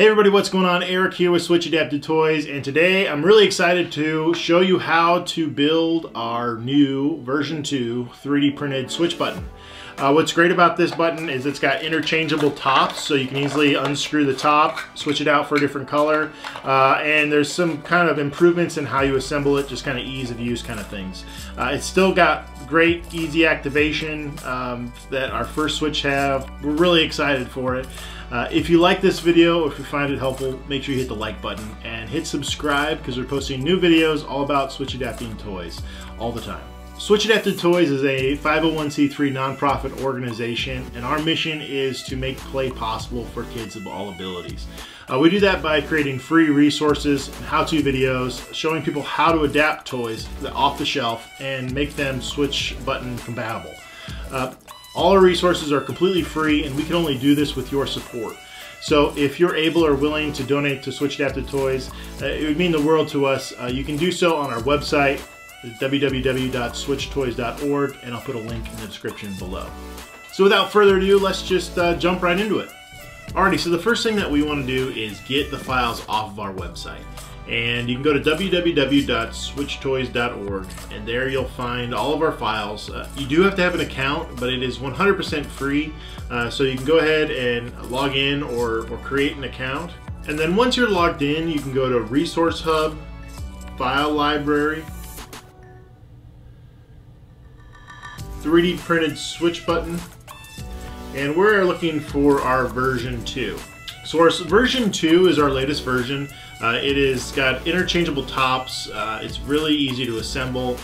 Hey everybody, what's going on? Eric here with Switch Adapted Toys, and today I'm really excited to show you how to build our new version 2 3D printed Switch button. What's great about this button is it's got interchangeable tops, so you can easily unscrew the top, switch it out for a different color, and there's some kind of improvements in how you assemble it, just kind of ease of use kind of things. It's still got great easy activation that our first Switch have. We're really excited for it. If you like this video, if you find it helpful, make sure you hit the like button and hit subscribe, because we're posting new videos all about Switch adapting toys all the time. Switch Adapted Toys is a 501c3 nonprofit organization, and our mission is to make play possible for kids of all abilities. We do that by creating free resources and how-to videos, showing people how to adapt toys off the shelf and make them Switch button compatible. All our resources are completely free, and we can only do this with your support. So if you're able or willing to donate to Switch Adapted Toys, it would mean the world to us. You can do so on our website, www.switchedtoys.org, and I'll put a link in the description below. So without further ado, let's just jump right into it. Alrighty, so the first thing that we want to do is get the files off of our website. And you can go to www.switchedtoys.org, and there you'll find all of our files. You do have to have an account, but it is 100% free, so you can go ahead and log in or create an account. And then once you're logged in, you can go to Resource Hub, File Library, 3D printed Switch button, and we're looking for our version 2. So our version 2 is our latest version. It has got interchangeable tops. It's really easy to assemble.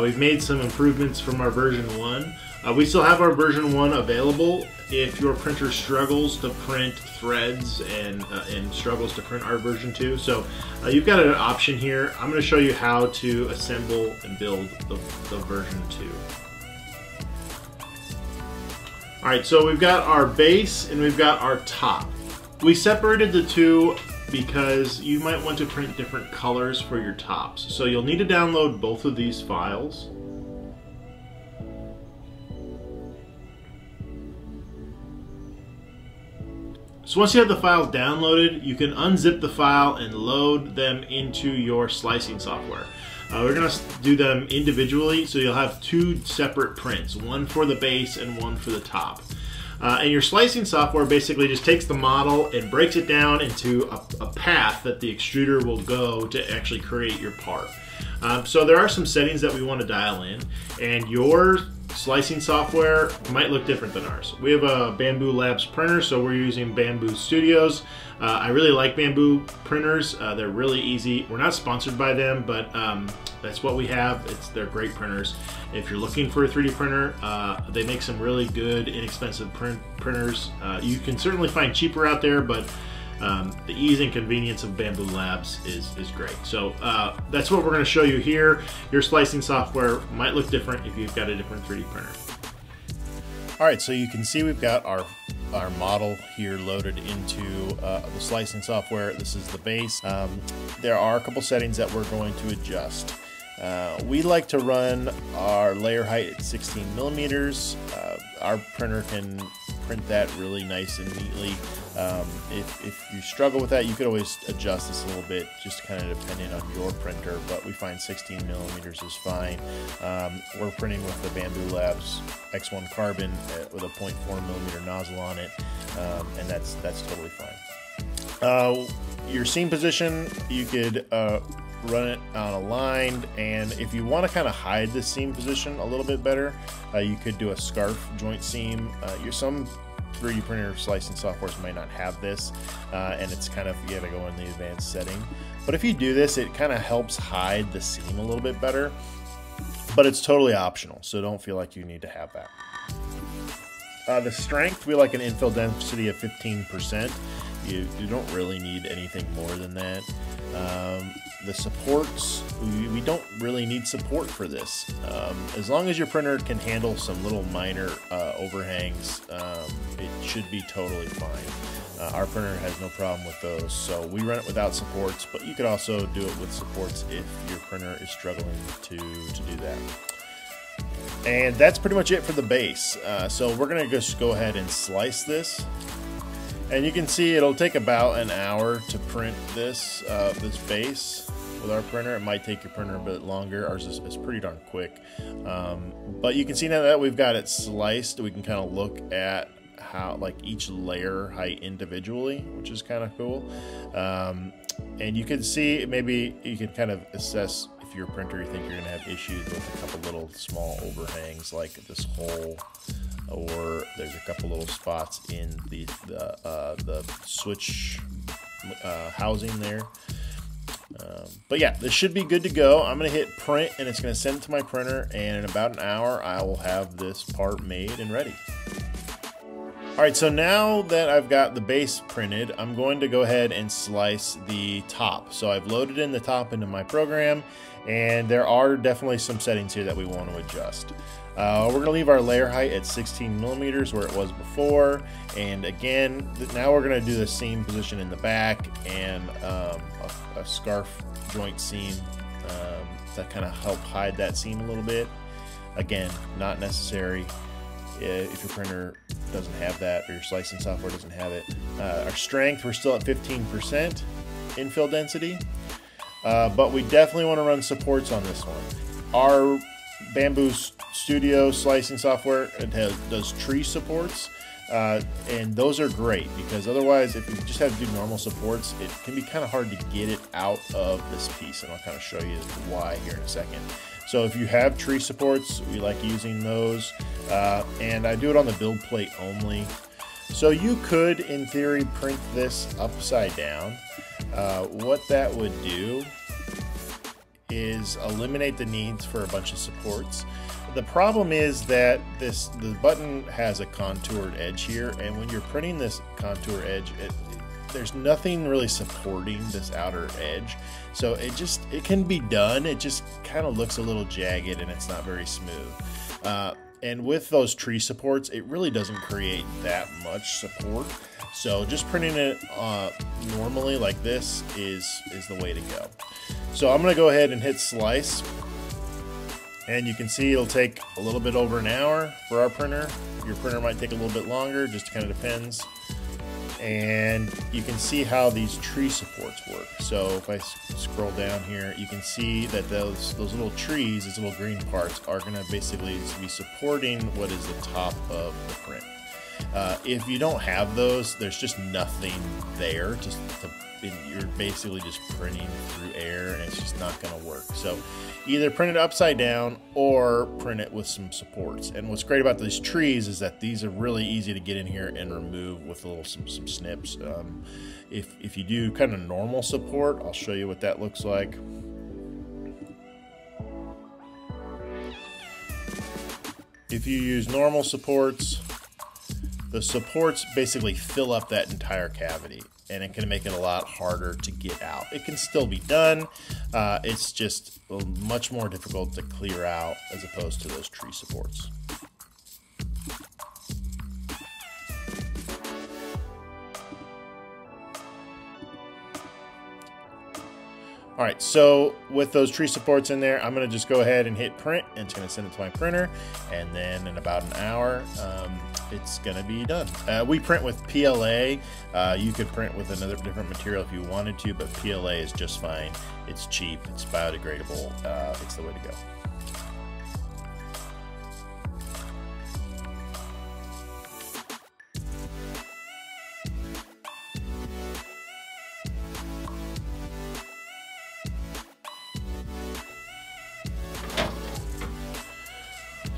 We've made some improvements from our version 1. We still have our version 1 available if your printer struggles to print threads and struggles to print our version 2. So you've got an option here. I'm going to show you how to assemble and build the version 2. Alright, so we've got our base and we've got our top. We separated the two because you might want to print different colors for your tops. So you'll need to download both of these files. So once you have the files downloaded, you can unzip the file and load them into your slicing software. We're going to do them individually, so you'll have two separate prints, one for the base and one for the top. And your slicing software basically just takes the model and breaks it down into a path that the extruder will go to actually create your part. So there are some settings that we want to dial in, and your slicing software might look different than ours. We have a Bambu Labs printer, so we're using Bambu Studios. I really like Bambu printers. They're really easy. We're not sponsored by them, but that's what we have. They're great printers. If you're looking for a 3D printer, they make some really good, inexpensive printers. You can certainly find cheaper out there, but the ease and convenience of Bambu Labs is great. So that's what we're going to show you here. Your slicing software might look different if you've got a different 3D printer. All right, so you can see we've got our model here loaded into the slicing software. This is the base. There are a couple settings that we're going to adjust. We like to run our layer height at 16 millimeters. Our printer can print that really nice and neatly. If you struggle with that, you could always adjust this a little bit, just kind of depending on your printer, but we find 16 millimeters is fine. We're printing with the Bambu Labs X1 Carbon with a 0.4 millimeter nozzle on it, and that's totally fine. Your seam position, you could run it on aligned, and if you want to kind of hide the seam position a little bit better, you could do a scarf joint seam. Some 3D printer slicing softwares might not have this, and it's kind of, you gotta go in the advanced setting. But if you do this, it kind of helps hide the seam a little bit better, but it's totally optional, so don't feel like you need to have that. The strength, we like an infill density of 15%. You don't really need anything more than that. The supports, we don't really need support for this. As long as your printer can handle some little minor overhangs, it should be totally fine. Our printer has no problem with those, so we run it without supports, but you could also do it with supports if your printer is struggling to do that. And that's pretty much it for the base. So we're going to just go ahead and slice this. And you can see it'll take about an hour to print this this base with our printer. It might take your printer a bit longer. Ours is pretty darn quick. But you can see now that we've got it sliced, we can kind of look at how like each layer height individually, which is kind of cool. And you can see, maybe you can kind of assess if your printer, you think you're gonna have issues with a couple little small overhangs like this hole, or there's a couple little spots in the switch housing there. But yeah, this should be good to go. I'm gonna hit print and it's gonna send it to my printer, and in about an hour I will have this part made and ready. Alright, so now that I've got the base printed, I'm going to go ahead and slice the top. So I've loaded in the top into my program, and there are definitely some settings here that we want to adjust. We're going to leave our layer height at 16 millimeters where it was before, and again, now we're going to do the seam position in the back and a scarf joint seam to kind of help hide that seam a little bit. Again, not necessary if your printer doesn't have that, or your slicing software doesn't have it. Our strength, we're still at 15% infill density, but we definitely want to run supports on this one. Our Bambu Studio slicing software, it does tree supports, and those are great, because otherwise if you just have to do normal supports, it can be kind of hard to get it out of this piece, and I'll kind of show you why here in a second. So if you have tree supports, we like using those, and I do it on the build plate only. So you could, in theory, print this upside down. What that would do is eliminate the needs for a bunch of supports. The problem is that the button has a contoured edge here, and when you're printing this contour edge, there's nothing really supporting this outer edge, so it can be done, it just kind of looks a little jagged and it's not very smooth. And with those tree supports, it really doesn't create that much support, so just printing it normally like this is the way to go. So I'm gonna go ahead and hit slice, and you can see it'll take a little bit over an hour for our printer. Your printer might take a little bit longer, just kind of depends. And you can see how these tree supports work. So if I scroll down here, you can see that those little trees, these little green parts, are gonna basically be supporting what is the top of the print. If you don't have those, there's just nothing there. You're basically just printing through air, and it's just not gonna work. So either print it upside down or print it with some supports. And what's great about these trees is that these are really easy to get in here and remove with a little some snips. If you do kind of normal support, I'll show you what that looks like. If you use normal supports, the supports basically fill up that entire cavity, and it can make it a lot harder to get out. It can still be done, it's just much more difficult to clear out as opposed to those tree supports. All right, so with those tree supports in there, I'm gonna just go ahead and hit print, and it's gonna send it to my printer, and then in about an hour, it's gonna be done. We print with PLA. You could print with another different material if you wanted to, but PLA is just fine. It's cheap, it's biodegradable, it's the way to go.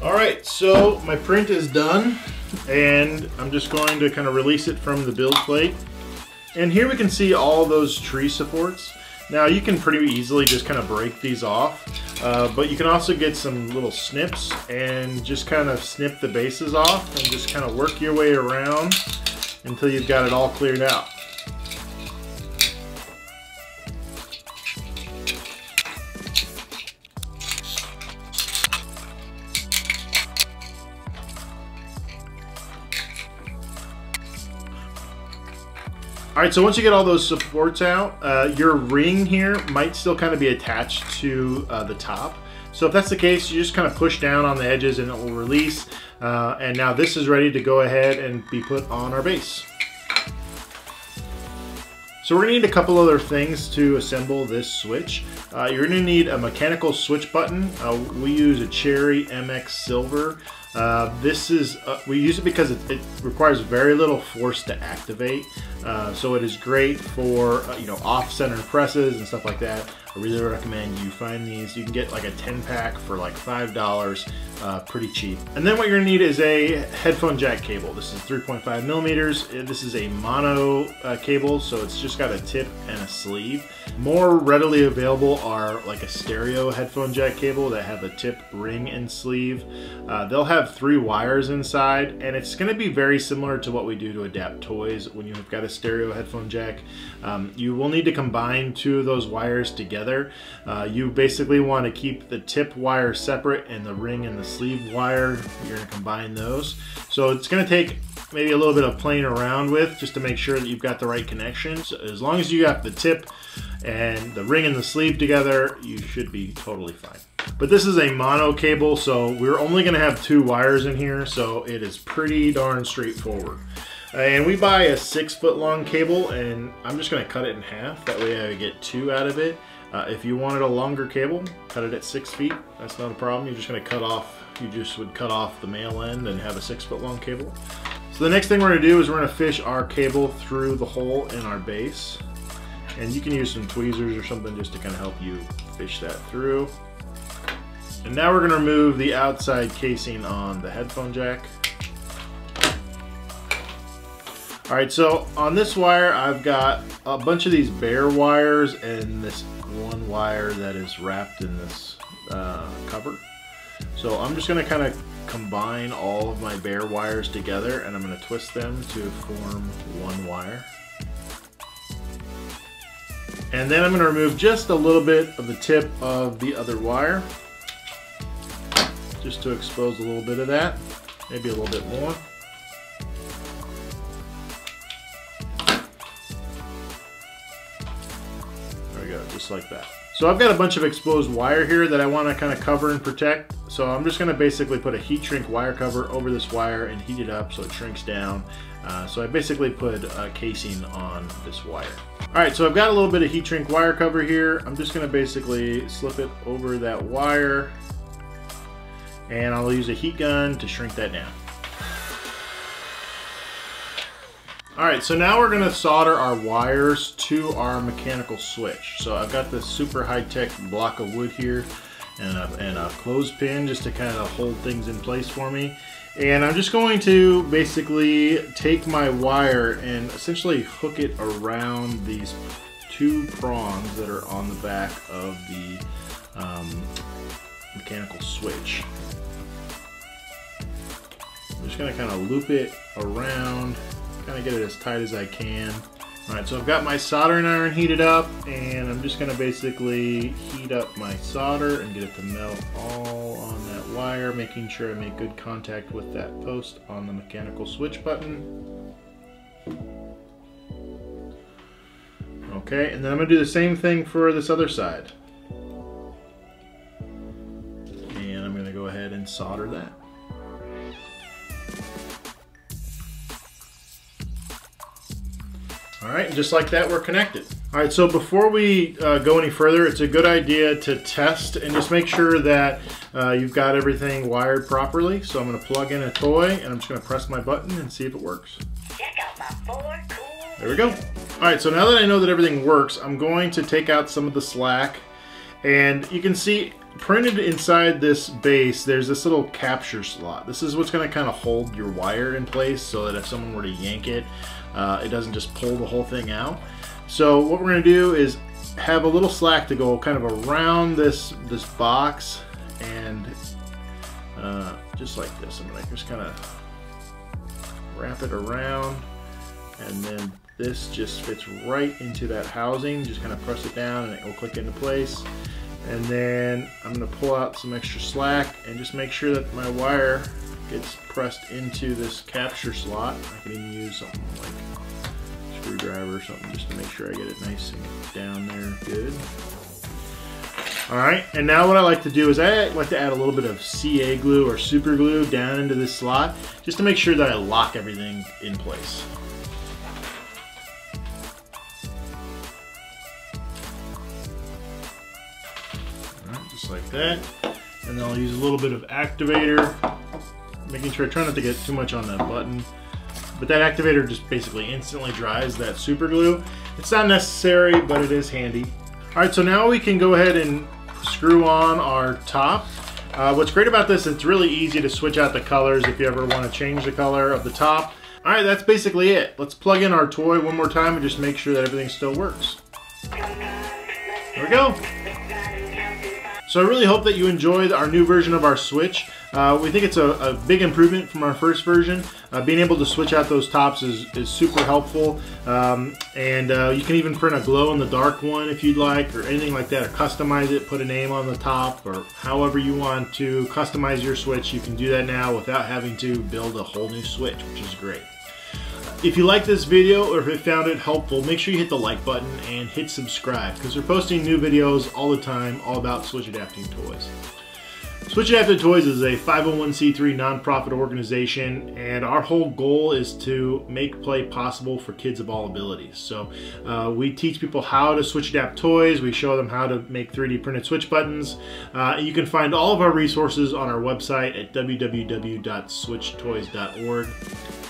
All right, so my print is done, and I'm just going to kind of release it from the build plate. And here we can see all those tree supports. Now you can pretty easily just kind of break these off, but you can also get some little snips and just kind of snip the bases off and just kind of work your way around until you've got it all cleared out. All right, so once you get all those supports out, your ring here might still kind of be attached to the top. So if that's the case, you just kind of push down on the edges and it will release. And now this is ready to go ahead and be put on our base. So we're gonna need a couple other things to assemble this switch. You're gonna need a mechanical switch button. We use a Cherry MX Silver. We use it because it requires very little force to activate. So it is great for off-center presses and stuff like that. I really recommend you find these. You can get like a 10-pack for like $5, pretty cheap. And then what you're gonna need is a headphone jack cable. This is 3.5 millimeters. This is a mono cable, so it's just got a tip and a sleeve. More readily available are like a stereo headphone jack cable that have a tip, ring, and sleeve. They'll have 3 wires inside, and it's gonna be very similar to what we do to adapt toys when you've got a stereo headphone jack. You will need to combine 2 of those wires together. You basically want to keep the tip wire separate and the ring and the sleeve wire. You're going to combine those. So it's going to take maybe a little bit of playing around with just to make sure that you've got the right connections. As long as you got the tip and the ring and the sleeve together, you should be totally fine. But this is a mono cable, so we're only going to have 2 wires in here, so it is pretty darn straightforward. And we buy a 6-foot long cable, and I'm just going to cut it in half. That way I get 2 out of it. If you wanted a longer cable, cut it at 6 feet. That's not a problem. You're just going to cut off, you just would cut off the male end and have a 6-foot long cable. So the next thing we're going to do is we're going to fish our cable through the hole in our base. And you can use some tweezers or something just to kind of help you fish that through. And now we're going to remove the outside casing on the headphone jack. All right, so on this wire, I've got a bunch of these bare wires and this one wire that is wrapped in this cover. So I'm just going to kind of combine all of my bare wires together, and I'm going to twist them to form one wire. And then I'm going to remove just a little bit of the tip of the other wire, just to expose a little bit of that, maybe a little bit more. Just like that. So I've got a bunch of exposed wire here that I want to kind of cover and protect. So I'm just going to basically put a heat shrink wire cover over this wire and heat it up so it shrinks down. So I basically put a casing on this wire. All right, so I've got a little bit of heat shrink wire cover here. I'm just going to basically slip it over that wire, and I'll use a heat gun to shrink that down. All right, so now we're gonna solder our wires to our mechanical switch. So I've got this super high-tech block of wood here and a clothespin just to kind of hold things in place for me. And I'm just going to basically take my wire and essentially hook it around these 2 prongs that are on the back of the mechanical switch. I'm just gonna kind of loop it around, kind of get it as tight as I can. All right, so I've got my soldering iron heated up, and I'm just gonna basically heat up my solder and get it to melt all on that wire, making sure I make good contact with that post on the mechanical switch button. Okay, and then I'm gonna do the same thing for this other side. And I'm gonna go ahead and solder that. All right, and just like that, we're connected. All right, so before we go any further, it's a good idea to test and just make sure that you've got everything wired properly. So I'm gonna plug in a toy, and I'm just gonna press my button and see if it works. Check out my 4 cool. There we go. All right, so now that I know that everything works, I'm going to take out some of the slack, and you can see printed inside this base, there's this little capture slot. This is what's gonna kind of hold your wire in place so that if someone were to yank it, it doesn't just pull the whole thing out. So what we're gonna do is have a little slack to go kind of around this box, and just like this. I'm gonna just kind of wrap it around, and then this just fits right into that housing. Just kind of press it down and it will click into place. And then I'm gonna pull out some extra slack and just make sure that my wire gets pressed into this capture slot. I can even use something like a screwdriver or something just to make sure I get it nice and down there good. All right, and now what I like to do is I like to add a little bit of CA glue or super glue down into this slot just to make sure that I lock everything in place. just like that. And then I'll use a little bit of activator, making sure I try not to get too much on that button. But that activator just basically instantly dries that super glue. It's not necessary, but it is handy. All right, so now we can go ahead and screw on our top. What's great about this, it's really easy to switch out the colors if you ever want to change the color of the top. All right, that's basically it. Let's plug in our toy one more time and just make sure that everything still works. There we go. So I really hope that you enjoyed our new version of our Switch. We think it's a big improvement from our first version. Being able to switch out those tops is super helpful. You can even print a glow-in-the-dark one if you'd like, or anything like that, or customize it, put a name on the top, or however you want to customize your Switch. You can do that now without having to build a whole new Switch, which is great. If you like this video or if you found it helpful, make sure you hit the like button and hit subscribe, because we're posting new videos all the time all about Switch Adapted Toys. Switch Adapted Toys is a 501c3 nonprofit organization, and our whole goal is to make play possible for kids of all abilities. So we teach people how to switch adapt toys, we show them how to make 3D printed switch buttons. You can find all of our resources on our website at www.switchedtoys.org.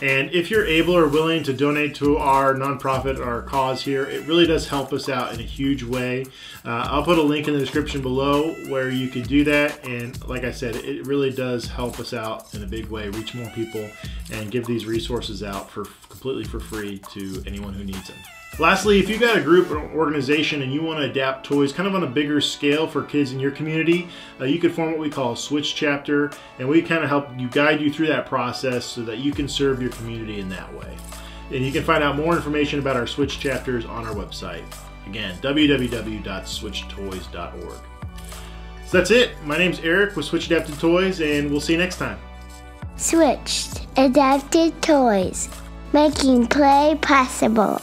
And if you're able or willing to donate to our nonprofit, our cause here, it really does help us out in a huge way. I'll put a link in the description below where you can do that. And like I said, it really does help us out in a big way, reach more people, and give these resources out for completely for free to anyone who needs them. Lastly, if you've got a group or organization and you want to adapt toys kind of on a bigger scale for kids in your community, you could form what we call a Switch chapter, and we kind of help you guide you through that process so that you can serve your community in that way. And you can find out more information about our Switch chapters on our website. Again, www.switchedtoys.org. So that's it. My name's Eric with Switch Adapted Toys, and we'll see you next time. Switch Adapted Toys, making play possible.